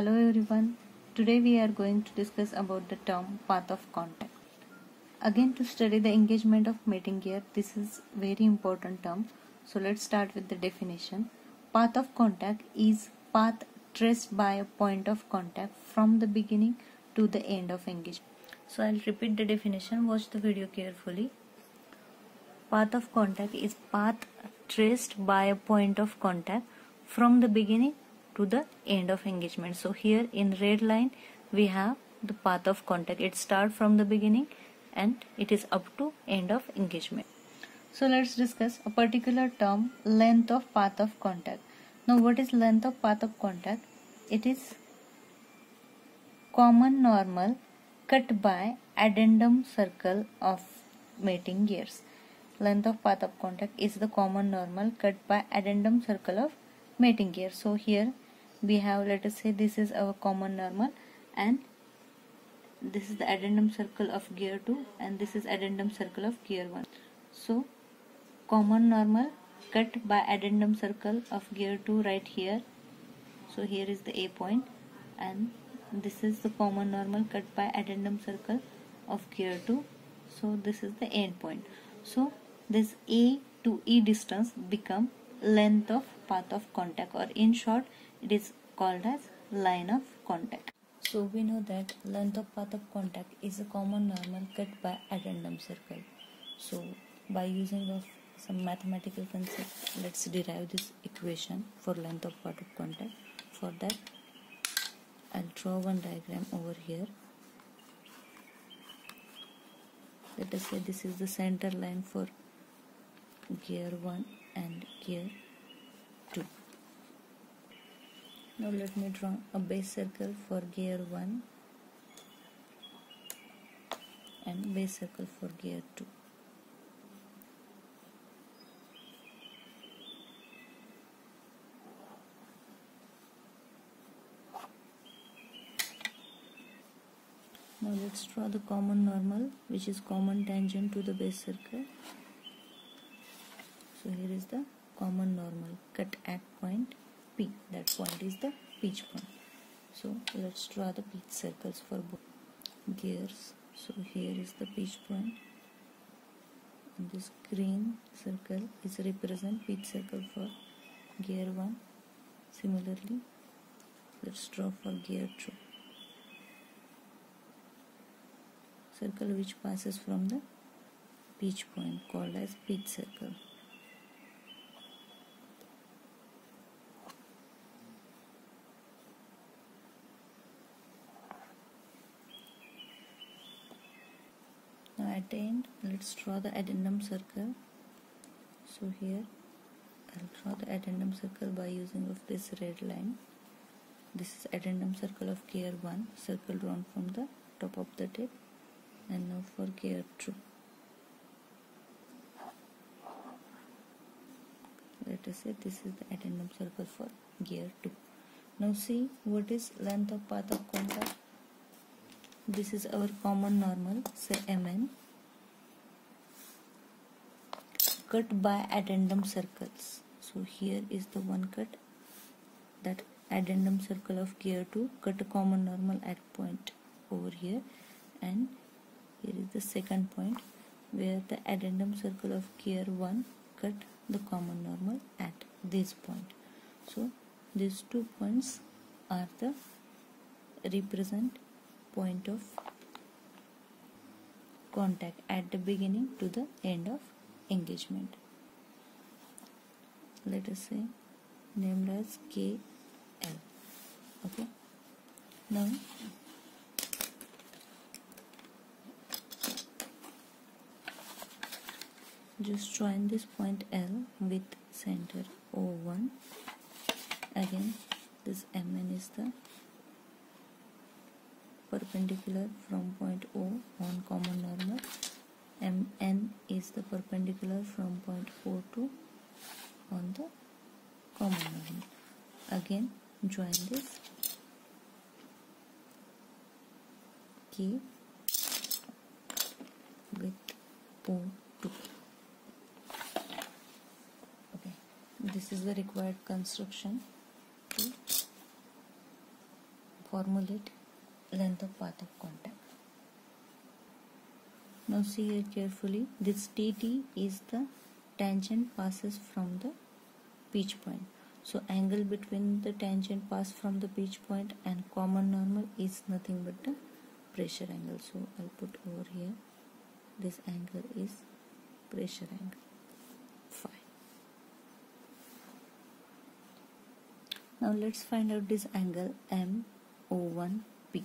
Hello everyone, today we are going to discuss about the term path of contact. Again, to study the engagement of mating gear, this is very important term. So let's start with the definition. Path of contact is path traced by a point of contact from the beginning to the end of engagement. So I'll repeat the definition, watch the video carefully. Path of contact is path traced by a point of contact from the beginning to the end of engagement. So here in red line we have the path of contact. It starts from the beginning and it is up to end of engagement. So let's discuss a particular term, length of path of contact. Now what is length of path of contact? It is common normal cut by addendum circle of mating gears. Length of path of contact is the common normal cut by addendum circle of mating gear. So here we have, let us say, this is our common normal and this is the addendum circle of gear 2 and this is addendum circle of gear 1. So common normal cut by addendum circle of gear 2 right here. So here is the A point and this is the common normal cut by addendum circle of gear 2. So this is the end point. So this A to E distance become length of path of contact, or in short it is called as line of contact. So we know that length of path of contact is a common normal cut by addendum circle. So by using of some mathematical concept, let's derive this equation for length of path of contact. For that I'll draw one diagram over here. Let us say this is the center line for gear 1 and gear 2. Now let me draw a base circle for gear 1 and base circle for gear 2. Now let's draw the common normal, which is common tangent to the base circle. So here is the common normal cut at point P. That point is the pitch point. So let's draw the pitch circles for both gears. So here is the pitch point. And this green circle is represent pitch circle for gear 1. Similarly, let's draw for gear 2. Circle which passes from the pitch point called as pitch circle. At the end, let's draw the addendum circle. So here I'll draw the addendum circle by using of this red line. This is addendum circle of gear 1, circle drawn from the top of the tip, and now for gear 2. Let us say this is the addendum circle for gear 2. Now see what is length of path of contact. This is our common normal, say MN, cut by addendum circles. So here is the one cut, that addendum circle of gear 2, cut a common normal at point over here, and here is the second point where the addendum circle of gear 1 cut the common normal at this point. So these two points are the represent point of contact at the beginning to the end of engagement. Let us say named as KL. Okay. Now just join this point L with center O1. Again, this MN is the perpendicular from point O on common normal. MN is the perpendicular from point O2 on the common normal. Again, join this K with O2. Okay, this is the required construction to formulate length of path of contact. Now see here carefully, this TT is the tangent passes from the pitch point. So angle between the tangent pass from the pitch point and common normal is nothing but the pressure angle. So I'll put over here, this angle is pressure angle phi. Now let's find out this angle MO1P.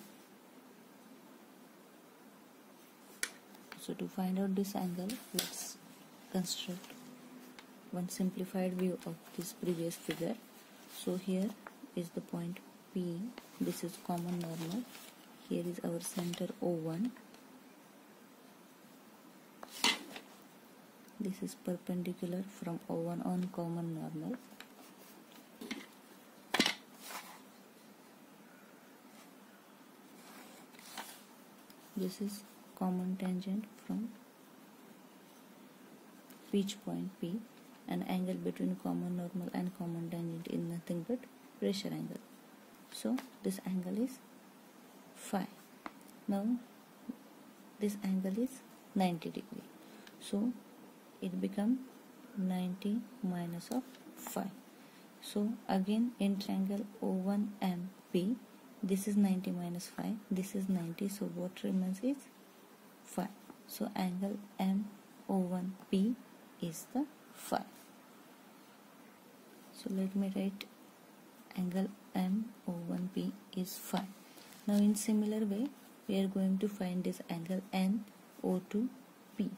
So to find out this angle, let's construct one simplified view of this previous figure. So here is the point P, this is common normal, here is our center O1, this is perpendicular from O1 on common normal. This is common tangent from pitch point P, and angle between common normal and common tangent is nothing but pressure angle. So this angle is phi. Now this angle is 90 degree. So it becomes 90 minus of phi. So again in triangle O1MP, this is 90 minus phi, this is 90, so what remains is phi. So angle MO1P is the phi. So let me write angle MO1P is phi. Now in similar way we are going to find this angle NO2P.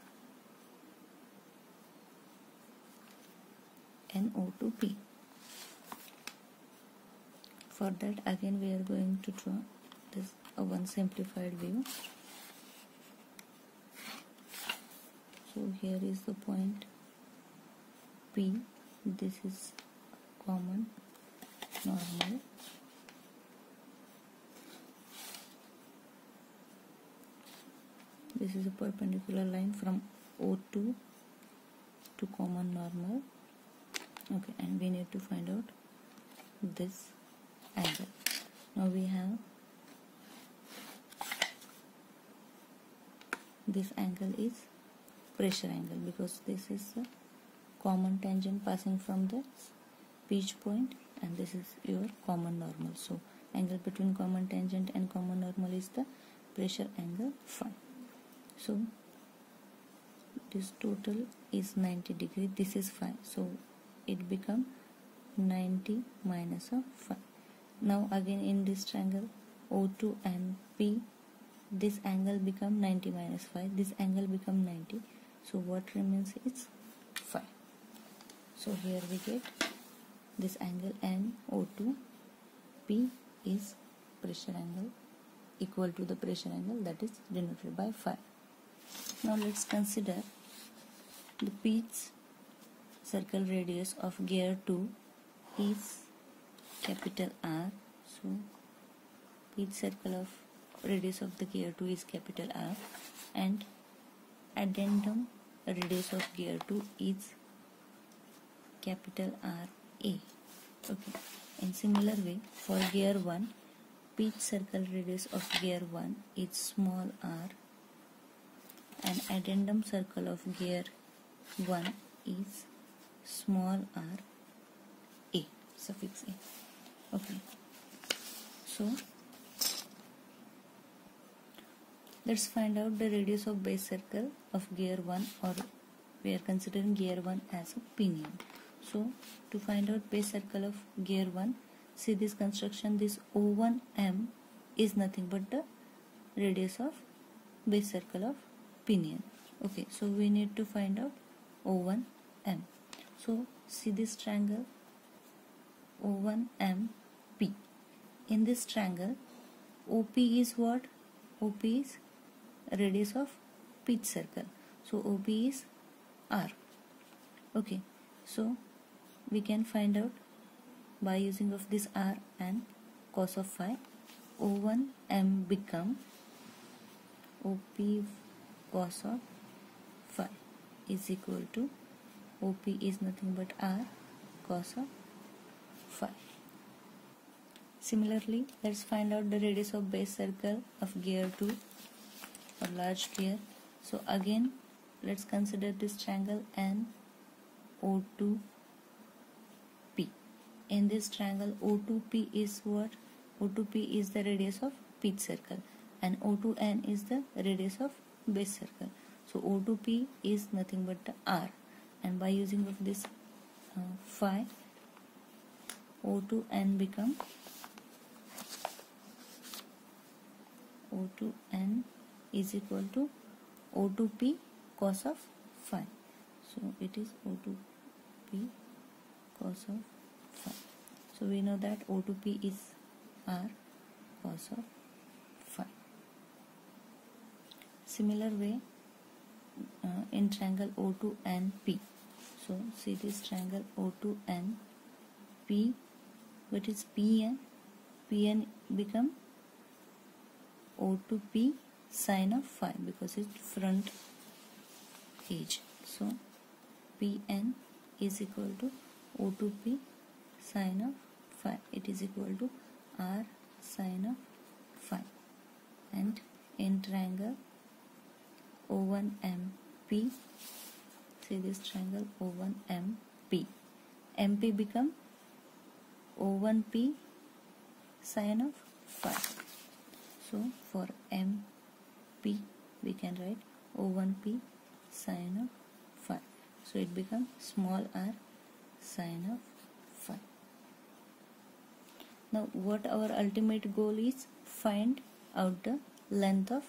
NO2P. For that again we are going to draw this one simplified view. So here is the point P, this is common normal, this is a perpendicular line from O2 to common normal. Okay, and we need to find out this angle. Now we have this angle is pressure angle because this is a common tangent passing from the pitch point and this is your common normal. So angle between common tangent and common normal is the pressure angle phi. So this total is 90 degree, this is phi. So it becomes 90 minus of phi. Now again in this triangle O2 and P, this angle become 90 minus phi, this angle become 90. So what remains is phi. So here we get this angle NO2P is pressure angle equal to the pressure angle that is denoted by phi. Now let's consider the pitch circle radius of gear 2 is capital R. So pitch circle of radius of the gear 2 is capital R, and addendum radius of gear 2 is capital RA. Okay, in similar way for gear 1, pitch circle radius of gear 1 is small r, and addendum circle of gear 1 is small r A, suffix A. Okay, so let's find out the radius of base circle of gear 1, or we are considering gear 1 as a pinion. So to find out base circle of gear 1, see this construction, this O1M is nothing but the radius of base circle of pinion. Okay, so we need to find out O1M. So see this triangle O1MP. In this triangle OP is what? OP is radius of pitch circle, so OP is R. Okay, so we can find out by using of this R and cos of phi. O1M become OP cos of phi is equal to OP is nothing but R cos of phi. Similarly, let's find out the radius of base circle of gear 2 or large gear. So again, let's consider this triangle and O2P. In this triangle, O2P is what? O2P is the radius of pitch circle and O2N is the radius of base circle. So O2P is nothing but the R, and by using of this phi, O2N become O2N is equal to O2P cos of phi. So it is O2P cos of phi. So we know that O2P is R cos of phi. Similar way in triangle O2NP. So see this triangle O2NP. What is PN? PN become O2P sine of phi because it's front edge. So PN is equal to O2P sine of phi. It is equal to R sine of phi. And in triangle O1MP, see this triangle O1MP. MP become O1P sine of phi. So for MP we can write O1P sine of phi. So it becomes small r sine of phi. Now what our ultimate goal is? Find out the length of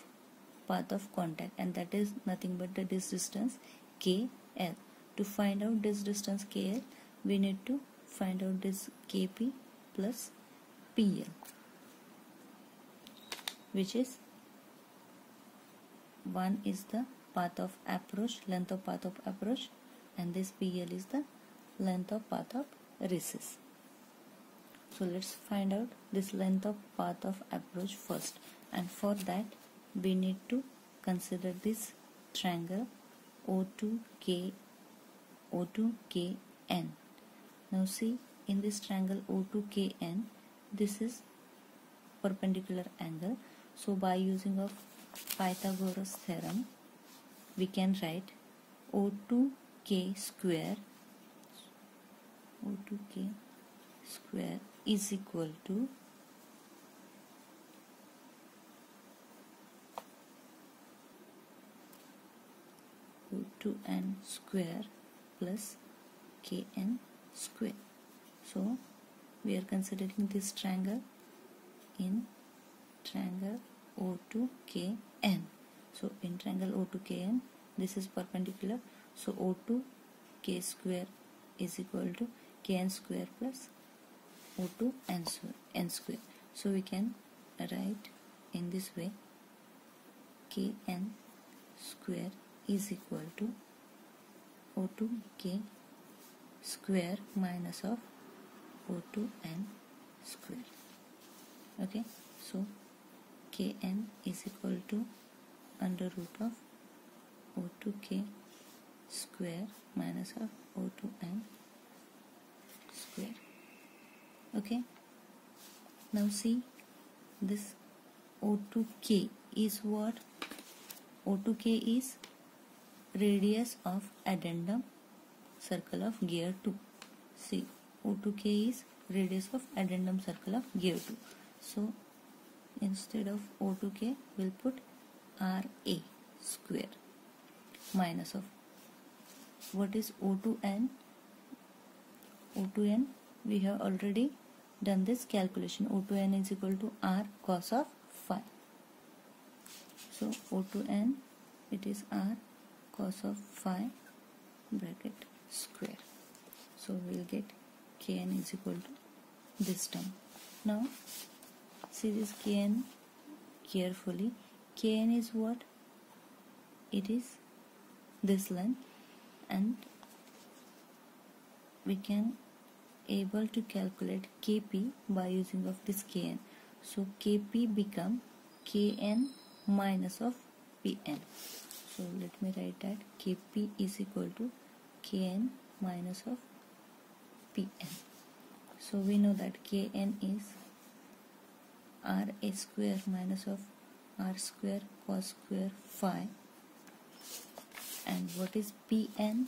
path of contact, and that is nothing but this distance KL. To find out this distance KL, we need to find out this KP plus PL, which is one is the path of approach, length of path of approach, and this PL is the length of path of recess. So let's find out this length of path of approach first, and for that we need to consider this triangle O2KN. Now see, in this triangle O2KN, this is perpendicular angle. So by using of Pythagoras theorem, we can write O2K square is equal to O2N square plus KN square. So we are considering this triangle in triangle O2KN. So in triangle O2KN, this is perpendicular. So O2K square is equal to KN square plus O2N square. So we can write in this way, KN square is equal to O2K square minus of O2N square. Okay, so KN is equal to under root of O2K square minus of O2N square. Okay, now see, this O2K is what? O2K is radius of addendum circle of gear 2. See, O2K is radius of addendum circle of gear 2. So instead of O2K, we'll put RA square minus of, what is O2N? O2N, we have already done this calculation. O2N is equal to R cos of phi. So O2N, it is R cos of phi bracket square. So we'll get KN is equal to this term. Now see this KN carefully. KN is what? It is this length, and we can able to calculate KP by using of this KN. So KP become KN minus of PN. So let me write that KP is equal to KN minus of PN. So we know that KN is r a square minus of r square cos square phi. And what is Pn?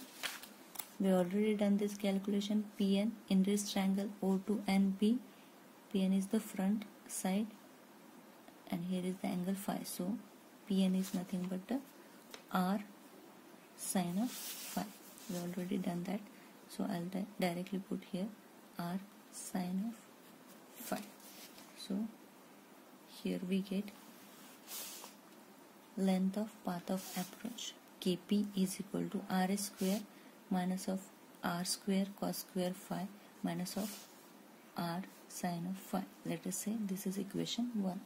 We already done this calculation. Pn inverse triangle O2NP. Pn is the front side and here is the angle phi. So Pn is nothing but the r sine of phi. We already done that. So I'll directly put here r sine of phi. So here we get length of path of approach. Kp is equal to r square minus of r square cos square phi minus of r sine of phi. Let us say this is equation 1.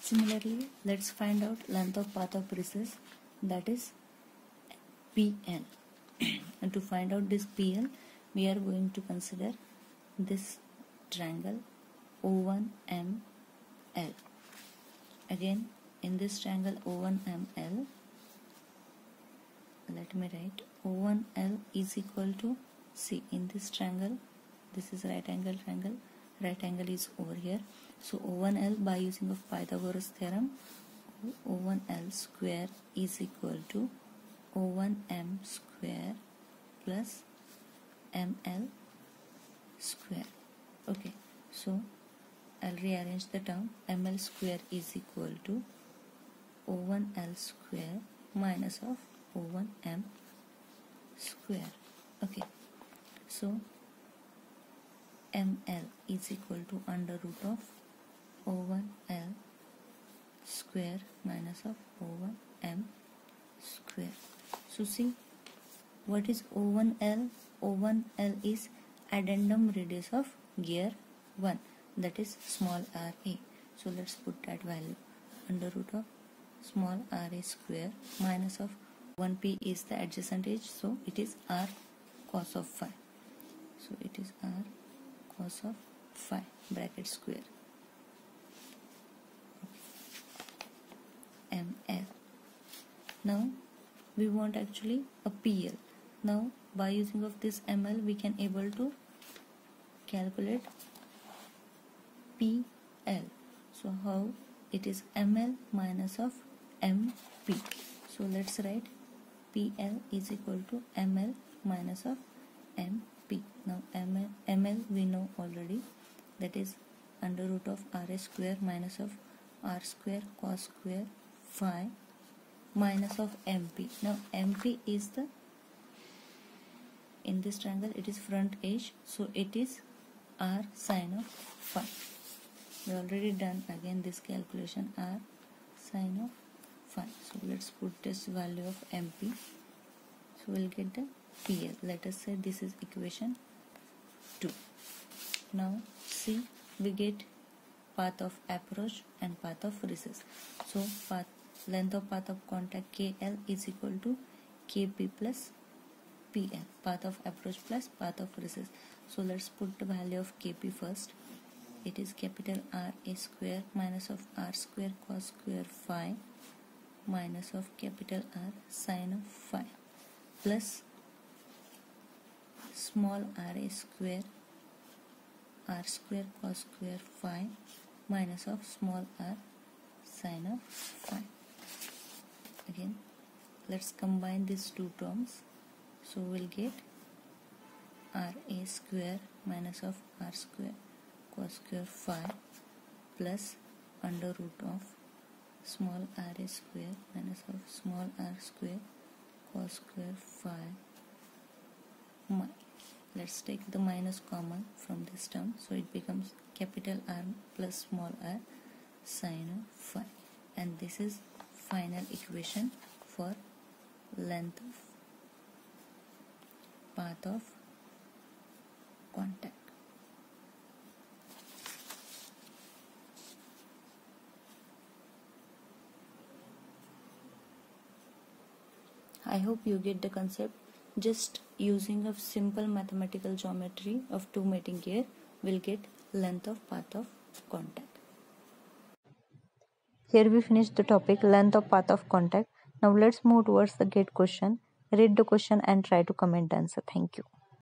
Similarly, let's find out length of path of recess, that is Pl. And to find out this Pl, we are going to consider this triangle O1ML. Again, in this triangle O1ML, let me write O1L is equal to, see, in this triangle, this is right angle triangle, right angle is over here. So O1L, by using of Pythagoras theorem, O1L square is equal to O1M square plus ML square. Okay, so I'll rearrange the term. ML square is equal to O1L square minus of O1M square. Okay, so ML is equal to under root of O1L square minus of O1M square. So see, what is O1L? O1L is addendum radius of gear 1, that is small ra. So let's put that value under root of small ra square minus of 1p is the adjacent edge, so it is r cos of phi. So it is r cos of phi bracket square. ML. Now we want actually a PL. Now by using of this ML we can able to calculate PL. So how? It is ML minus of MP. So let's write PL is equal to ML minus of MP. Now ML we know already, that is under root of r square minus of r square cos square phi minus of MP. Now MP is the, in this triangle it is front edge, so it is r sine of phi. We already done again this calculation, r sine of phi. So let's put this value of MP. So we'll get the PL. Let us say this is equation 2. Now see, we get path of approach and path of recess. So path, length of path of contact KL is equal to KP plus PL, path of approach plus path of recess. So let's put the value of KP first. It is capital R a square minus of r square cos square phi minus of capital R sine of phi plus small r a square r square cos square phi minus of small r sine of phi. Again, let's combine these two terms. So we'll get r a square minus of r square cos square phi plus under root of small r a square minus of small r square cos square phi. Let's take the minus common from this term, so it becomes capital R plus small r sine of phi. And this is final equation for length of path of contact. I hope you get the concept. Just using of simple mathematical geometry of two mating gear will get length of path of contact. Here we finished the topic length of path of contact. Now let's move towards the gate question. Read the question and try to comment the answer. Thank you.